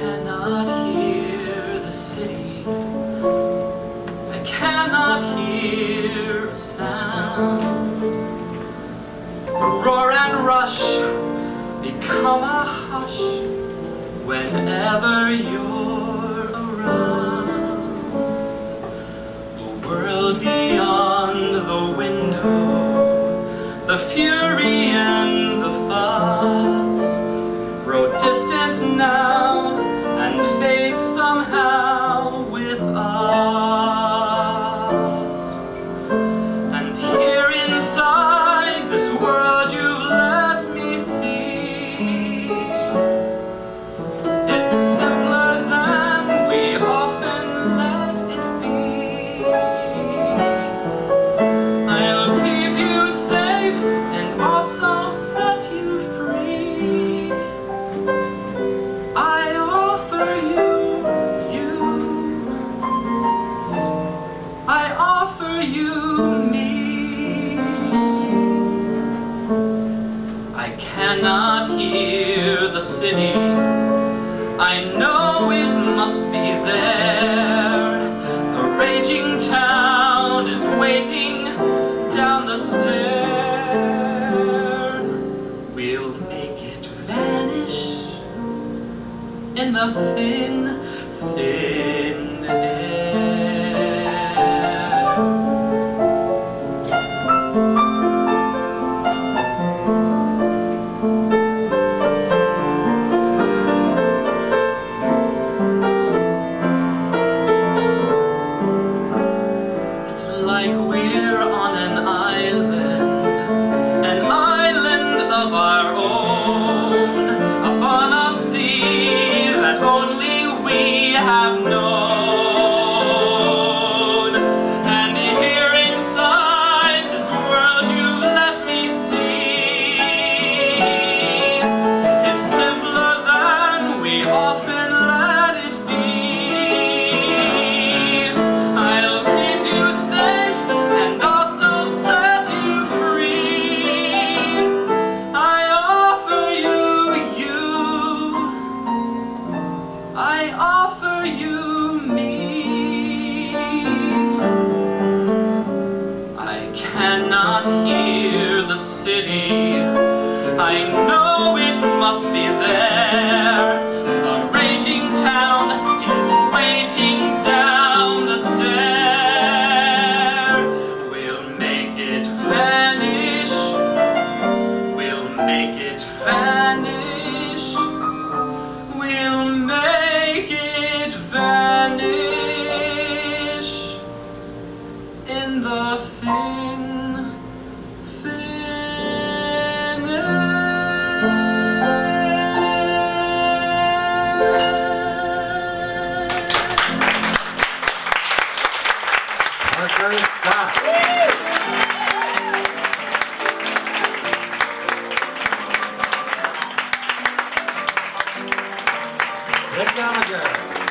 cannot hear the city. I cannot hear a sound. The roar and rush become a hush whenever you're around. The world beyond the window, the fury and the fuss, grow distant now and fade somehow with us. And here inside this world you've let me see, it's simpler than we often let it be. I'll keep you safe and also set you free. I offer you. I offer you me. I cannot hear the city. I know it must be there. The raging town is waiting down the stair. We'll make it vanish in the thin, thin air. Have known. And here inside this world you let me see, it's simpler than we often let it be. I'll keep you safe and also set you free. I offer you. I offer you me. I cannot hear the city. I know it must be there. A raging town is waiting down the stair. We'll make it vanish. We'll make it vanish. We'll make it vanish in the thin, thin air. Stop. Nick Gallagher.